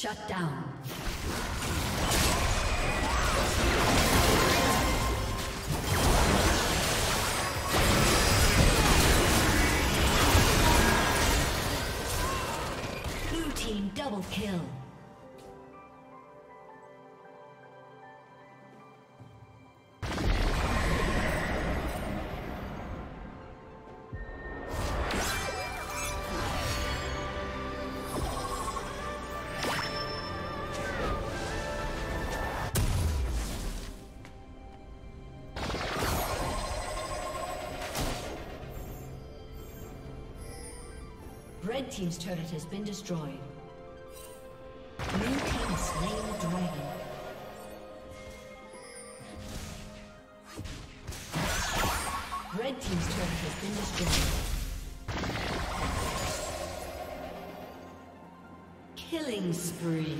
Shut down. Blue team double kill. Red team's turret has been destroyed. Blue team slain the dragon. Red team's turret has been destroyed. Killing spree.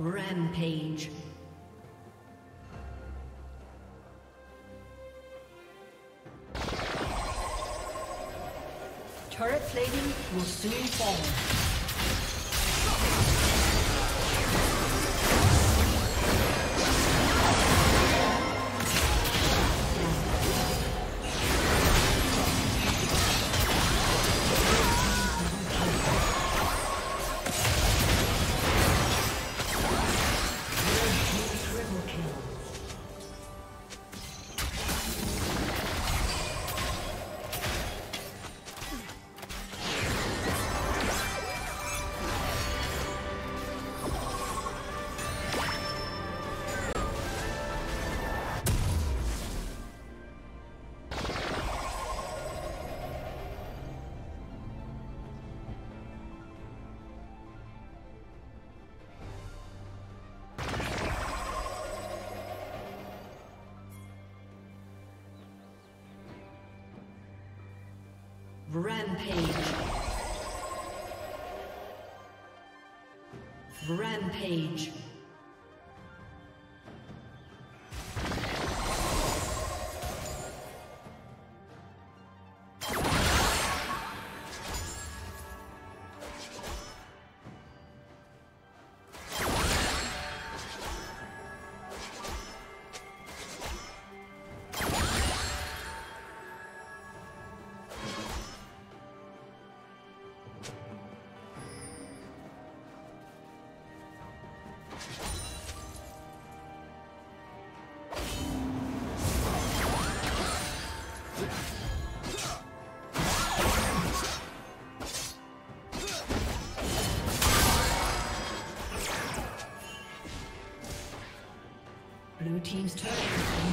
Rampage. Turret plating will soon fall. Rampage. Rampage. Blue team's turret has been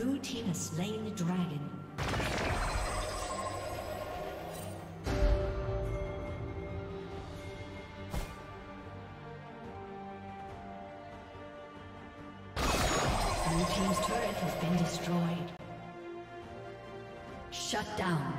Blue team has slain the dragon. Blue team's turret has been destroyed. Shut down.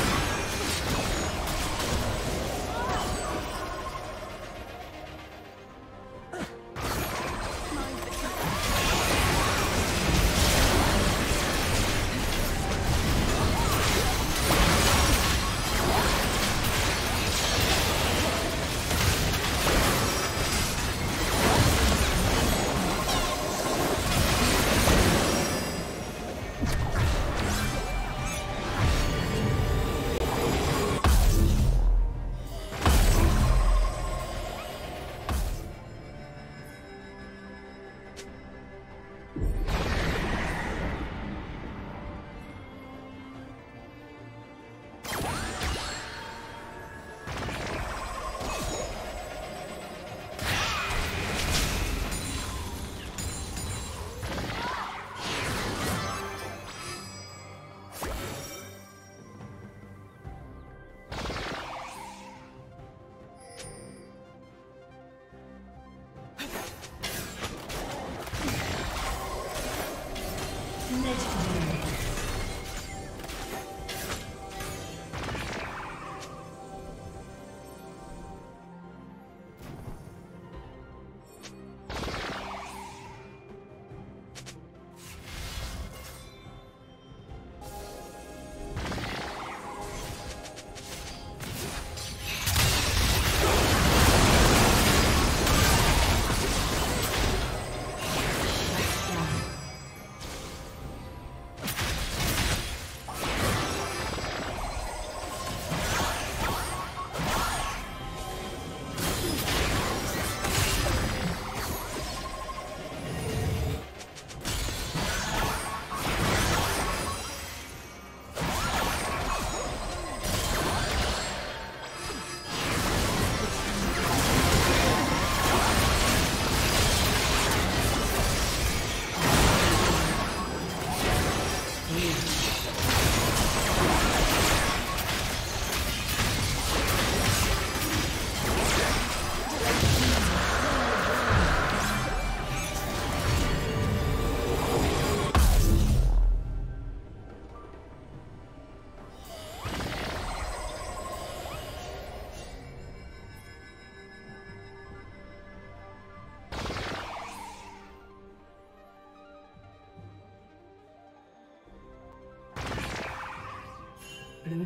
Blue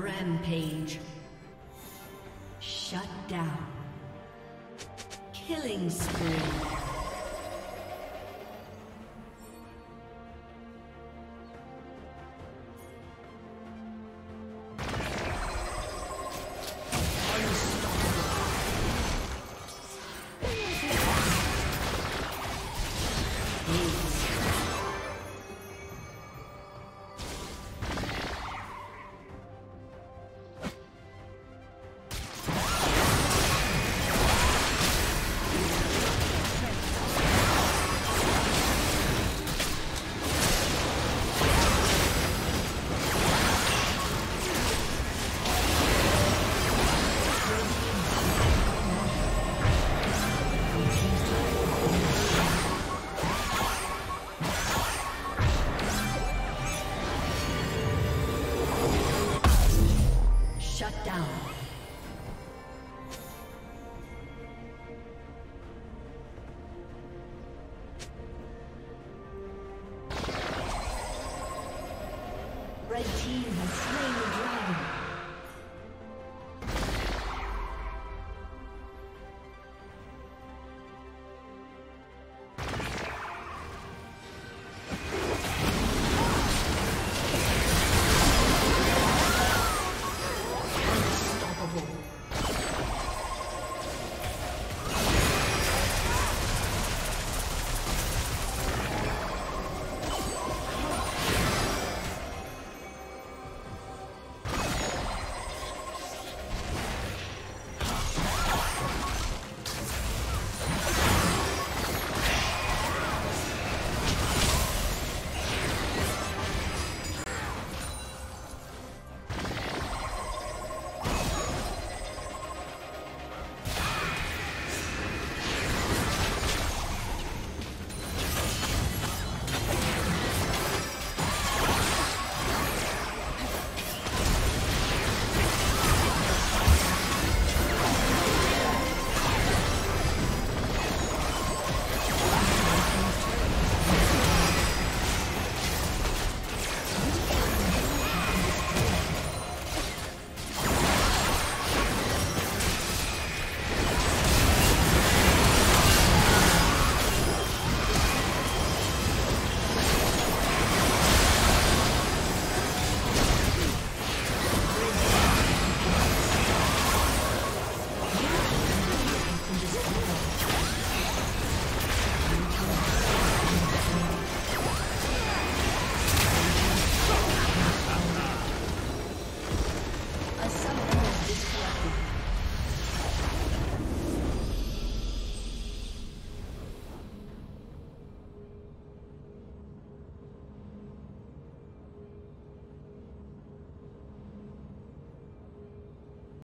Rampage. Shut down. Killing spree.